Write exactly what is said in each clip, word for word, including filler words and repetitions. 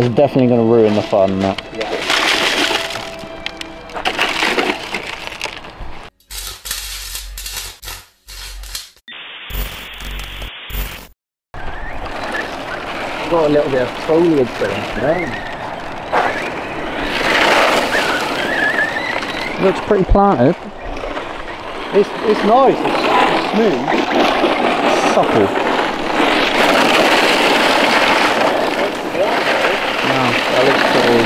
It's definitely going to ruin the fun, that. Yeah. Got a little bit of foliage going today. Looks pretty planted. It's, it's nice, it's smooth, it's supple. Wow, that looks pretty,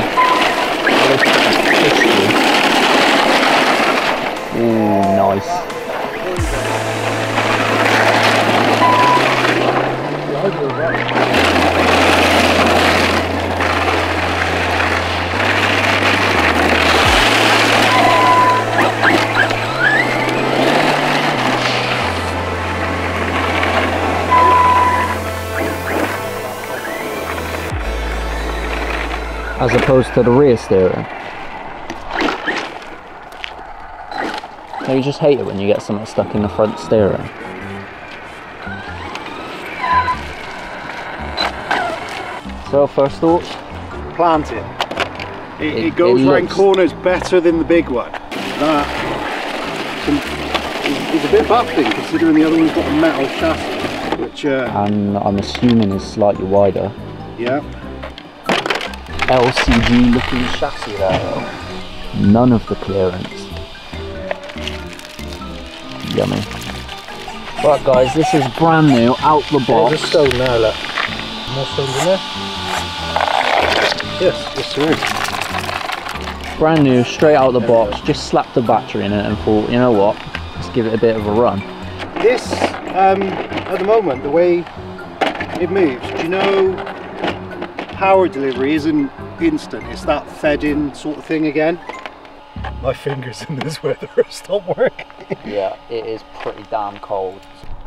that looks pretty crispy. Ooh, nice. As opposed to the rear steering. No, you just hate it when you get something stuck in the front steering. So, first thoughts? Plant it. It, it, it goes it round looks... corners better than the big one. That is a bit baffling considering the other one's got a metal chassis, which. Uh, and I'm assuming is slightly wider. Yeah. L C G looking chassis there though. None of the clearance. Yummy. Right guys, this is brand new, out the box. There's a stone there, look. More stones in there? Yes, yes there is. Brand new, straight out the there box, just slapped the battery in it and thought, you know what, let's give it a bit of a run. This, um, at the moment, the way it moves, do you know, power delivery isn't instant, it's that fed in sort of thing again. My fingers in this weather stop working. Yeah, it is pretty damn cold.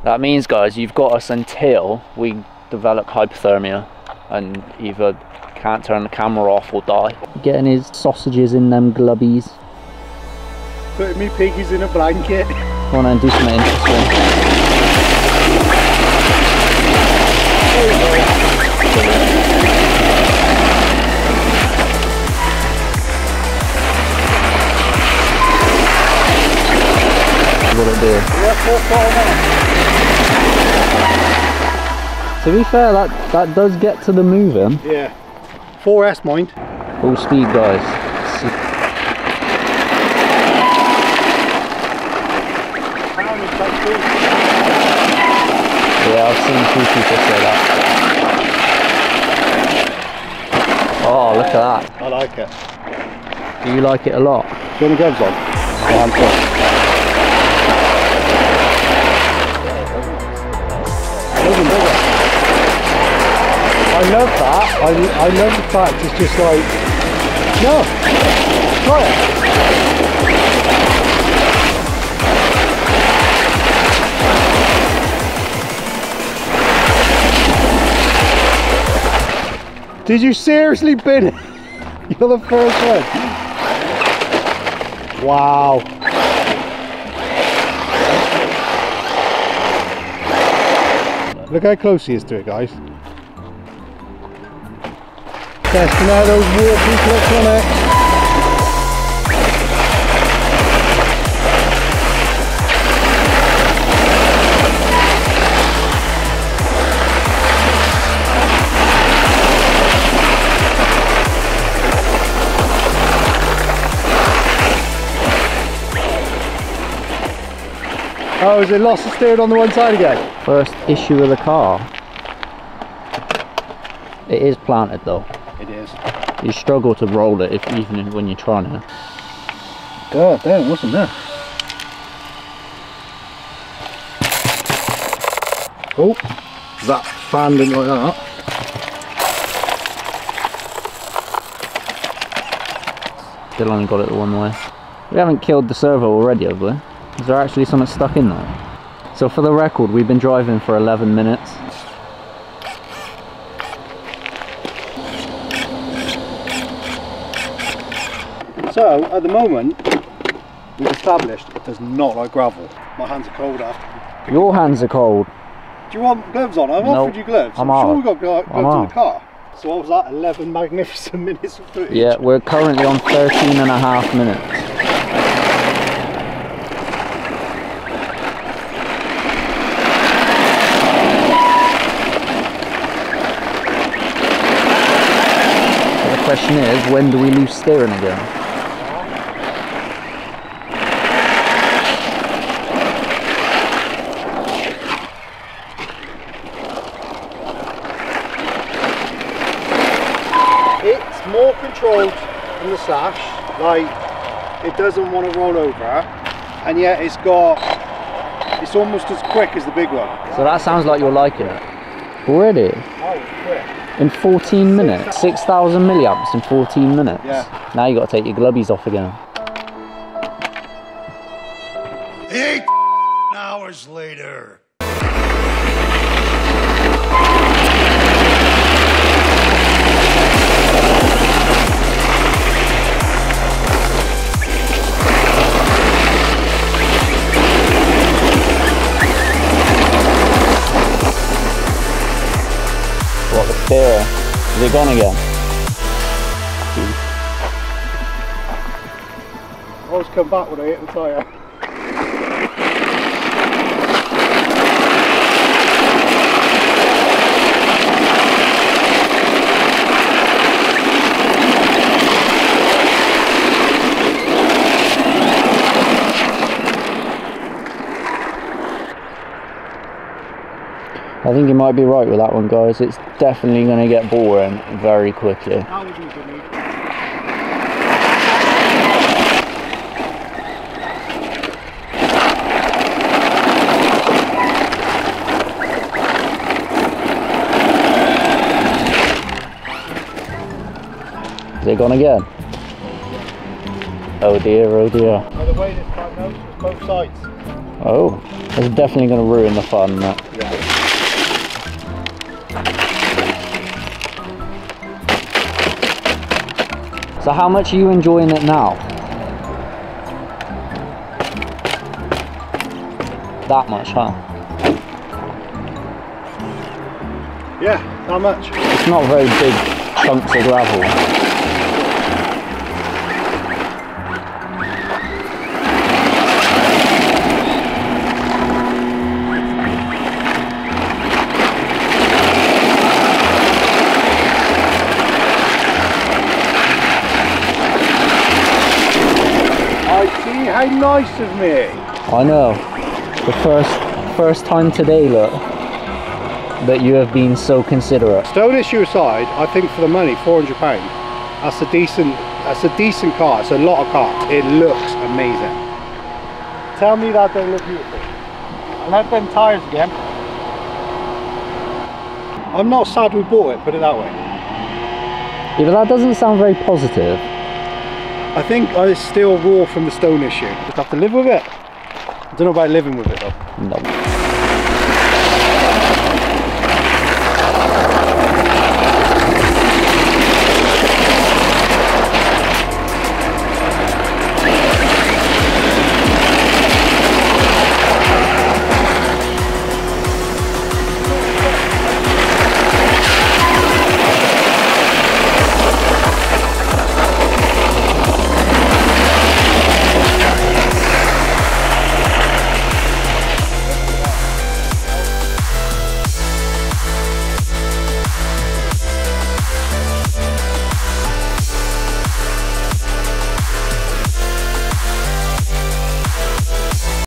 That means guys, you've got us until we develop hypothermia and either can't turn the camera off or die. Getting his sausages in them glubbies. Putting me piggies in a blanket. Go on and do something interesting. To be fair, that, that does get to the moving. Yeah. four S mind. Full speed guys. Yeah, I've seen two people say that. Oh, look at that. I like it. Do you like it a lot? Do you want the gloves on? Yeah, I'm cool. I love that. I, I love the fact it's just like, no, try it. Did you seriously bid it? You're the first one. Wow. Look how close he is to it, guys. Testing out those walking clips on it. Oh, is it lost the steering on the one side again? First issue with the car. It is planted though. It is. You struggle to roll it, if, even when you're trying to. God damn, wasn't there? Oh, that fan didn't like that. Still only got it one way. We haven't killed the servo already, have we? Is there actually something stuck in there? So for the record, we've been driving for eleven minutes. So, at the moment, we've established it does not like gravel. My hands are cold after. Your hands are cold. Do you want gloves on? I've nope. offered you gloves. I'm, I'm sure we've got gloves I'm on the car. So what was that, eleven magnificent minutes of footage? Yeah, we're currently on thirteen and a half minutes. The question is, when do we lose steering again? It's more controlled than the Sash, like it doesn't want to roll over, and yet it's got, it's almost as quick as the big one. So that sounds like you're liking it. Already? Oh, quick. In fourteen minutes, six thousand milliamps in fourteen minutes. Yeah. Now you got to take your glubbies off again. Eight hours later. There, is it gone again? I always come back when I hit the tyre. I think you might be right with that one, guys. It's definitely going to get boring very quickly. That was easy for me. Is it gone again? Oh dear, oh dear. By the way, this time now, it's both sides. Oh, it's definitely going to ruin the fun, that. Yeah. So how much are you enjoying it now? That much, huh? Yeah, that much. It's not very big chunks of gravel. How nice of me! I know. The first first time today, look, that you have been so considerate. Stone issue aside, I think for the money, four hundred pounds, that's a decent, that's a decent car. It's a lot of cars. It looks amazing. Tell me that don't look beautiful. I love them tyres again. I'm not sad we bought it, put it that way. Yeah, but that doesn't sound very positive. I think I still raw from the stone issue. Just have to live with it. I don't know about living with it though. No.